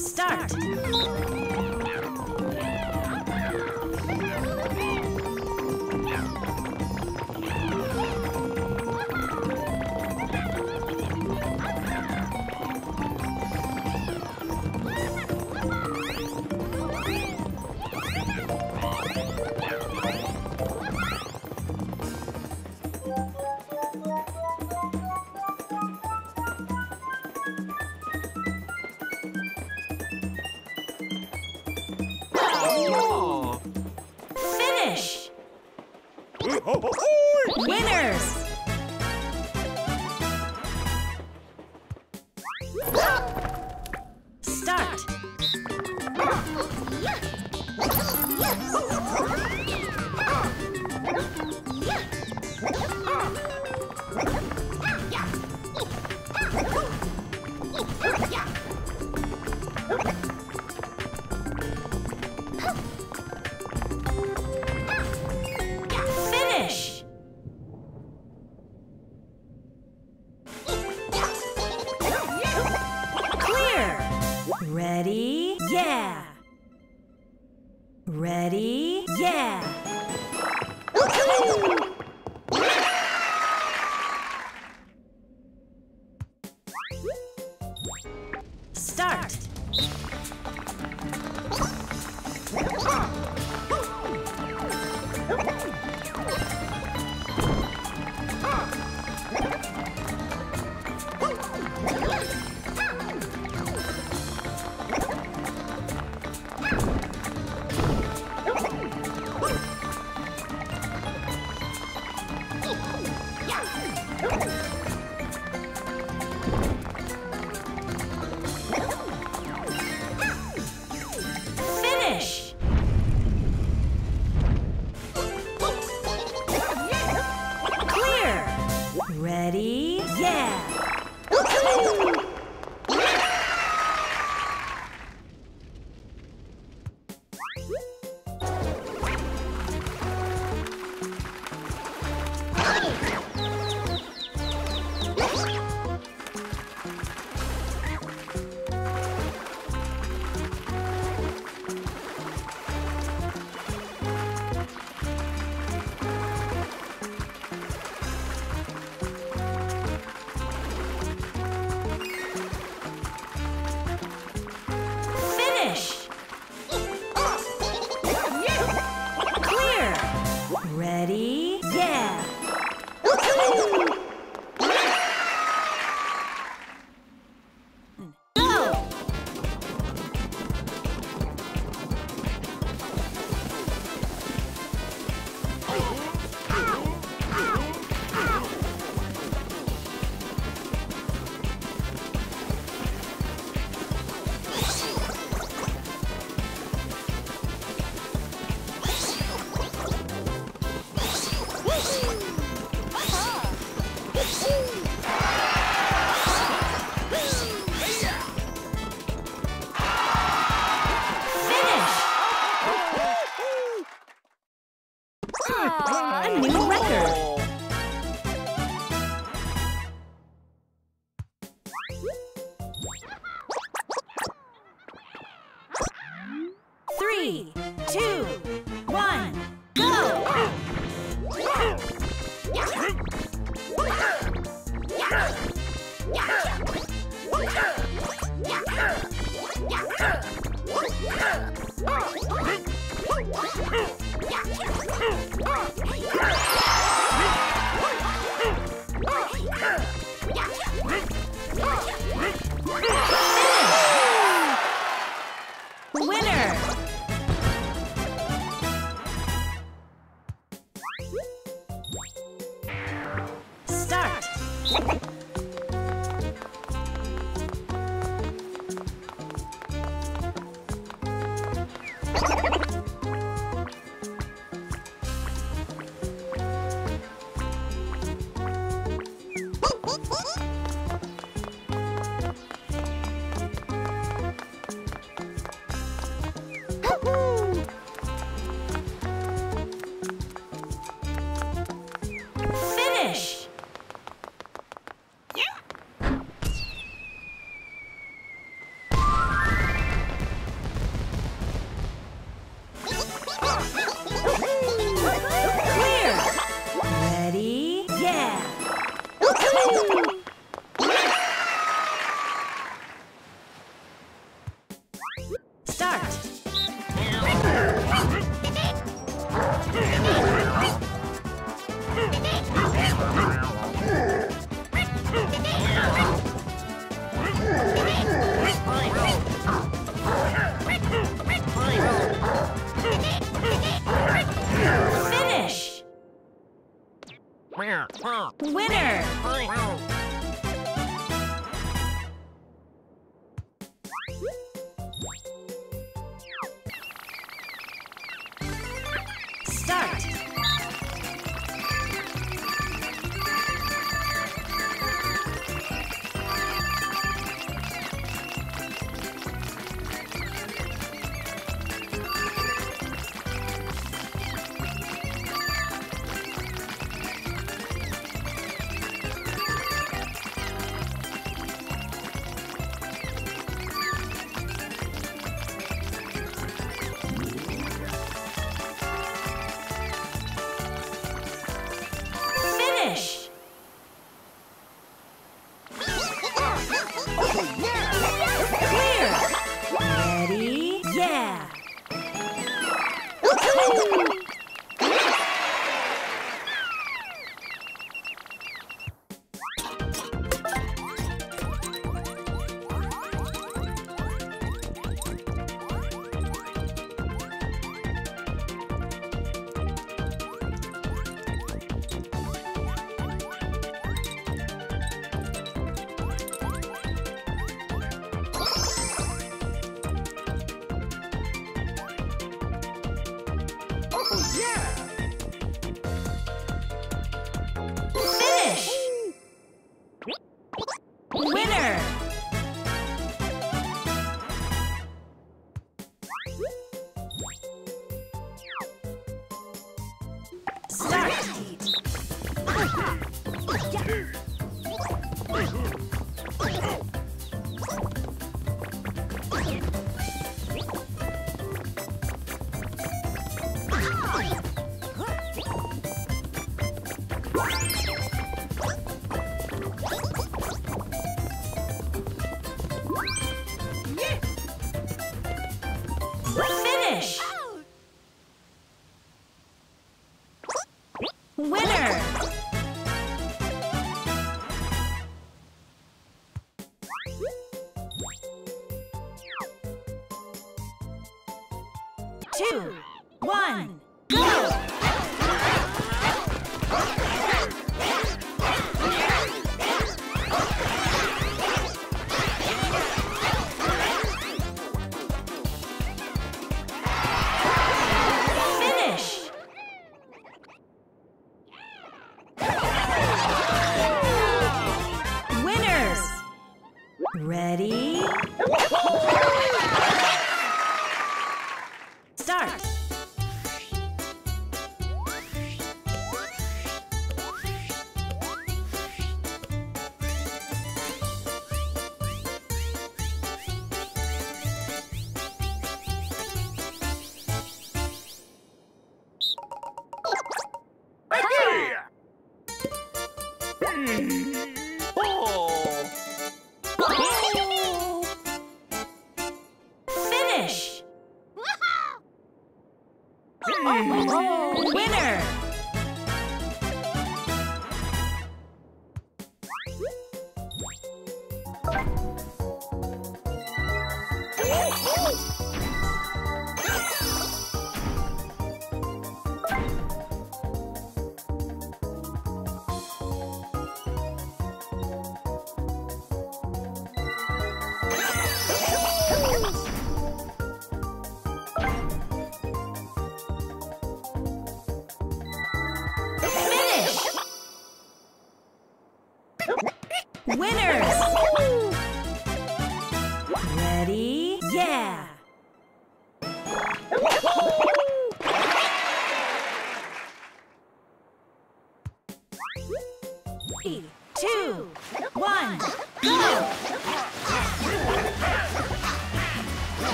Start. Winners! Start! Ready? Yeah! Ready? Yeah! Woohoo! Start! Cup winner! Start!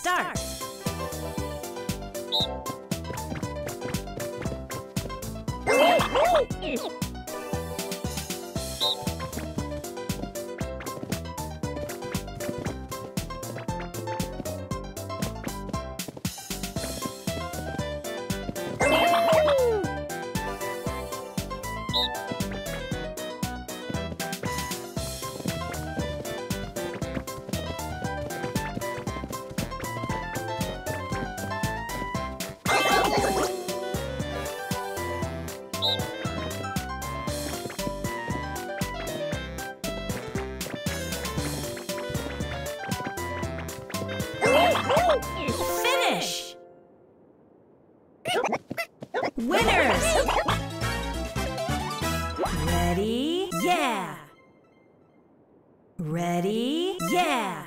Start. Finish! Winners! Ready? Yeah! Ready? Yeah!